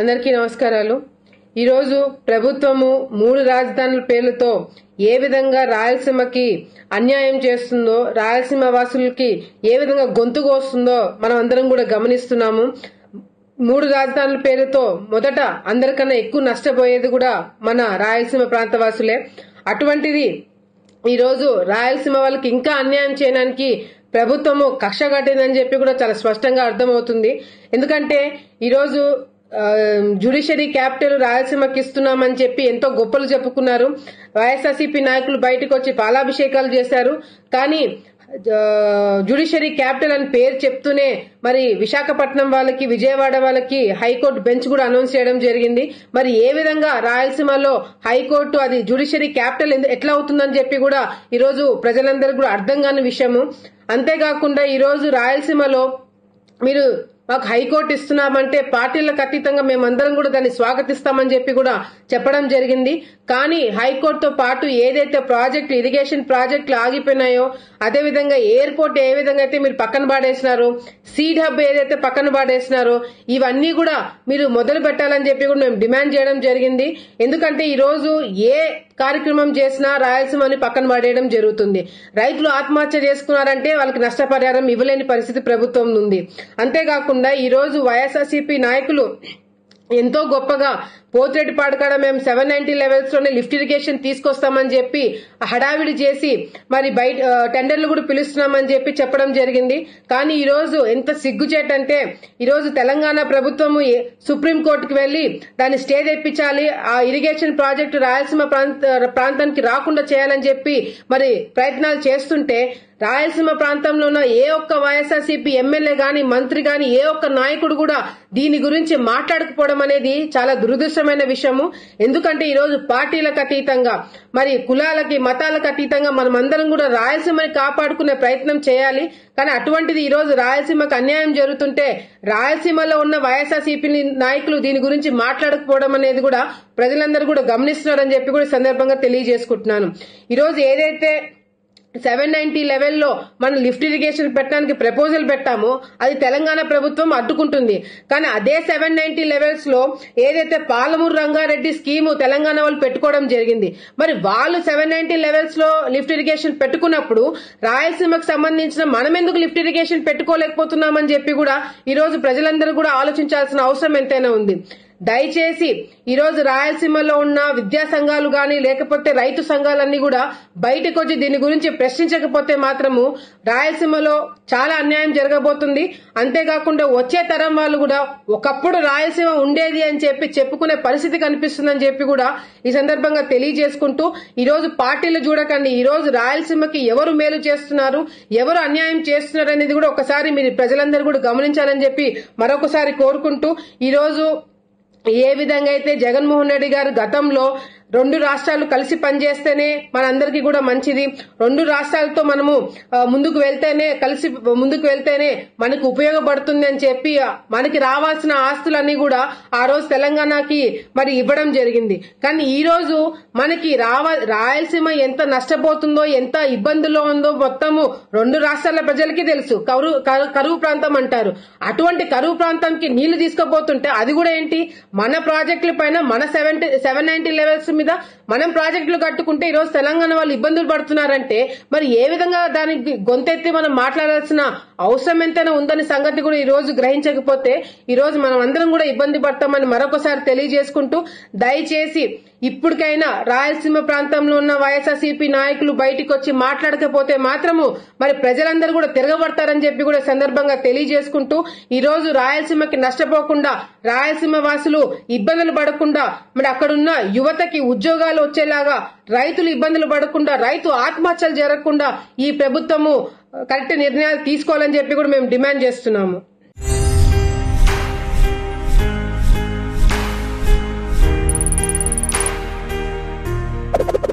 అందరికీ నమస్కారాలు। ఈ రోజు ప్రభుత్వము మూడు రాజధానుల పేర్లతో ఏ విధంగా రాయలసీమకి అన్యాయం చేస్తుందో, రాయలసీమ వాసులకి ఏ విధంగా గొంతు కోస్తుందో మనం అందరం కూడా గమనిస్తున్నాము। మూడు రాజధానుల పేరుతో మొదట అందరికన్నా ఎక్కువ నష్టపోయేది కూడా మన రాయలసీమ ప్రాంతవాసులే। అటువంటిది ఈ రోజు రాయలసీమ వాళ్ళకి ఇంకా అన్యాయం చేయడానికి ప్రభుత్వము కక్ష కట్టిందని చెప్పి కూడా చాలా స్పష్టంగా అర్థమవుతుంది। ఎందుకంటే ఈరోజు జ్యుడిషియరీ క్యాపిటల్ రాయలసీమకి ఇస్తున్నామని చెప్పి ఎంతో గొప్పలు చెప్పుకున్నారు। వైఎస్ఆర్సీపీ నాయకులు బయటకు వచ్చి పాలాభిషేకాలు చేశారు, కానీ జ్యుడిషియరీ క్యాపిటల్ అని పేరు చెప్తూనే మరి విశాఖపట్నం వాళ్ళకి, విజయవాడ వాళ్ళకి హైకోర్టు బెంచ్ కూడా అనౌన్స్ చేయడం జరిగింది। మరి ఏ విధంగా రాయలసీమలో హైకోర్టు అది జ్యుడిషియరీ క్యాపిటల్ ఎట్లా అవుతుందని చెప్పి కూడా ఈరోజు ప్రజలందరికీ కూడా అర్థం కాని విషయము। అంతేకాకుండా ఈరోజు రాయలసీమలో మీరు మాకు హైకోర్టు ఇస్తున్నామంటే పార్టీలకు అతీతంగా మేమందరం కూడా దాన్ని స్వాగతిస్తామని చెప్పి కూడా చెప్పడం జరిగింది। కానీ హైకోర్టుతో పాటు ఏదైతే ప్రాజెక్టులు, ఇరిగేషన్ ప్రాజెక్టులు ఆగిపోయినాయో, అదేవిధంగా ఎయిర్పోర్ట్ ఏ విధంగా అయితే మీరు పక్కన పాడేసినారో, సీడ్ హబ్ ఏదైతే పక్కన పాడేసినారో, ఇవన్నీ కూడా మీరు మొదలు పెట్టాలని చెప్పి కూడా మేము డిమాండ్ చేయడం జరిగింది। ఎందుకంటే ఈరోజు ఏ కార్యక్రమం చేసినా రాయలసీమని పక్కన పడేయడం జరుగుతుంది। రైతులు ఆత్మహత్య చేసుకున్నారంటే వాళ్ళకి నష్టపరిహారం ఇవ్వలేని పరిస్థితి ప్రభుత్వం ఉంది। అంతేకాకుండా ఈరోజు వైఎస్ఆర్సీపీ నాయకులు ఎంతో గొప్పగా పోతిరెడ్డి పాడకాడ మేము 790 లెవెల్స్ లోనే లిఫ్ట్ ఇరిగేషన్ తీసుకొస్తామని చెప్పి హడావిడి చేసి మరి బయట టెండర్లు కూడా పిలుస్తున్నామని చెప్పి చెప్పడం జరిగింది। కానీ ఈరోజు ఎంత సిగ్గుచేటంటే ఈరోజు తెలంగాణ ప్రభుత్వము సుప్రీంకోర్టుకు వెళ్లి దాన్ని స్టే తెప్పించాలి, ఆ ఇరిగేషన్ ప్రాజెక్టు రాయలసీమ ప్రాంతానికి రాకుండా చేయాలని చెప్పి మరి ప్రయత్నాలు చేస్తుంటే రాయలసీమ ప్రాంతంలో ఉన్న ఏ ఒక్క వైఎస్ఆర్సీపీ ఎమ్మెల్యే గాని, మంత్రి గాని, ఏ ఒక్క నాయకుడు కూడా దీని గురించి మాట్లాడకపోవడం అనేది చాలా దురదృష్టమైన విషయము। ఎందుకంటే ఈరోజు పార్టీలకు అతీతంగా, మరి కులాలకి, మతాలకు అతీతంగా మనం అందరం కూడా రాయలసీమని కాపాడుకునే ప్రయత్నం చేయాలి। కానీ అటువంటిది ఈరోజు రాయలసీమకు అన్యాయం జరుగుతుంటే రాయలసీమలో ఉన్న వైఎస్ఆర్సీపీ నాయకులు దీని గురించి మాట్లాడకపోవడం అనేది కూడా ప్రజలందరూ కూడా గమనిస్తున్నారని చెప్పి కూడా సందర్భంగా తెలియజేసుకుంటున్నాను। ఈరోజు ఏదైతే 790 లెవెల్లో మనం లిఫ్ట్ ఇరిగేషన్ పెట్టడానికి ప్రపోజల్ పెట్టామో అది తెలంగాణ ప్రభుత్వం అడ్డుకుంటుంది। కానీ అదే 790 లెవెల్స్ లో ఏదైతే పాలమూరు రంగారెడ్డి స్కీము తెలంగాణ వాళ్ళు పెట్టుకోవడం జరిగింది, మరి వాళ్ళు 790 లెవెల్స్ లో లిఫ్ట్ ఇరిగేషన్ పెట్టుకున్నప్పుడు రాయలసీమకు సంబంధించిన మనం ఎందుకు లిఫ్ట్ ఇరిగేషన్ పెట్టుకోలేకపోతున్నామని చెప్పి కూడా ఈరోజు ప్రజలందరూ కూడా ఆలోచించాల్సిన అవసరం ఎంతైనా ఉంది। దయచేసి ఈరోజు రాయలసీమలో ఉన్న విద్యా సంఘాలు గాని, లేకపోతే రైతు సంఘాలన్నీ కూడా బయటకు వచ్చి దీని గురించి ప్రశ్నించకపోతే మాత్రము రాయలసీమలో చాలా అన్యాయం జరగబోతుంది। అంతేకాకుండా వచ్చే తరం వాళ్ళు కూడా ఒకప్పుడు రాయలసీమ ఉండేది అని చెప్పి చెప్పుకునే పరిస్థితి కనిపిస్తుందని చెప్పి కూడా ఈ సందర్భంగా తెలియజేసుకుంటూ, ఈరోజు పార్టీలు చూడకండి, ఈరోజు రాయలసీమకి ఎవరు మేలు చేస్తున్నారు, ఎవరు అన్యాయం చేస్తున్నారు అనేది కూడా ఒకసారి మీరు ప్రజలందరూ కూడా గమనించాలని చెప్పి మరొకసారి కోరుకుంటూ, ఈరోజు ఏ విధంగా అయితే జగన్మోహన్ రెడ్డి గారు గతంలో రెండు రాష్ట్రాలు కలిసి పనిచేస్తేనే మనందరికీ కూడా మంచిది, రెండు రాష్ట్రాలతో మనము ముందుకు వెళ్తేనే, కలిసి ముందుకు వెళ్తేనే మనకు ఉపయోగపడుతుంది అని చెప్పి మనకి రావాల్సిన ఆస్తులన్నీ కూడా ఆ రోజు తెలంగాణకి మరి ఇవ్వడం జరిగింది। కానీ ఈ రోజు మనకి రాయలసీమ ఎంత నష్టపోతుందో, ఎంత ఇబ్బందుల్లో ఉందో మొత్తము రెండు రాష్ట్రాల ప్రజలకి తెలుసు। కరువు ప్రాంతం అంటారు, అటువంటి కరువు ప్రాంతంకి నీళ్లు తీసుకుపోతుంటే అది కూడా ఏంటి మన ప్రాజెక్టుల పైన, మన 790 లెవెల్స్ మీద మనం ప్రాజెక్టులు కట్టుకుంటే ఈరోజు తెలంగాణ వాళ్ళు ఇబ్బందులు పడుతున్నారంటే మరి ఏ విధంగా దానికి గొంతెత్తి మనం మాట్లాడాల్సిన అవసరం ఎంతైనా ఉందనే సంగతి కూడా ఈ రోజు గ్రహించకపోతే ఈ రోజు మనం అందరం కూడా ఇబ్బంది పడతామని మరొకసారి తెలియజేసుకుంటూ, దయచేసి ఇప్పటికైనా రాయలసీమ ప్రాంతంలో ఉన్న వైఎస్ఆర్సీపీ నాయకులు బయటకు వచ్చి మాట్లాడకపోతే మాత్రము మరి ప్రజలందరూ కూడా తిరగబడతారని చెప్పి కూడా సందర్భంగా తెలియజేసుకుంటూ, ఈ రోజు రాయలసీమకి నష్టపోకుండా, రాయలసీమ వాసులు ఇబ్బందులు పడకుండా, మరి అక్కడున్న యువతకి ఉద్యోగాలు వచ్చేలాగా, రైతులు ఇబ్బందులు పడకుండా, రైతు ఆత్మహత్యలు జరగకుండా ఈ ప్రభుత్వము కరెక్ట్ నిర్ణయాలు తీసుకోవాలని చెప్పి కూడా మేము డిమాండ్ చేస్తున్నాము।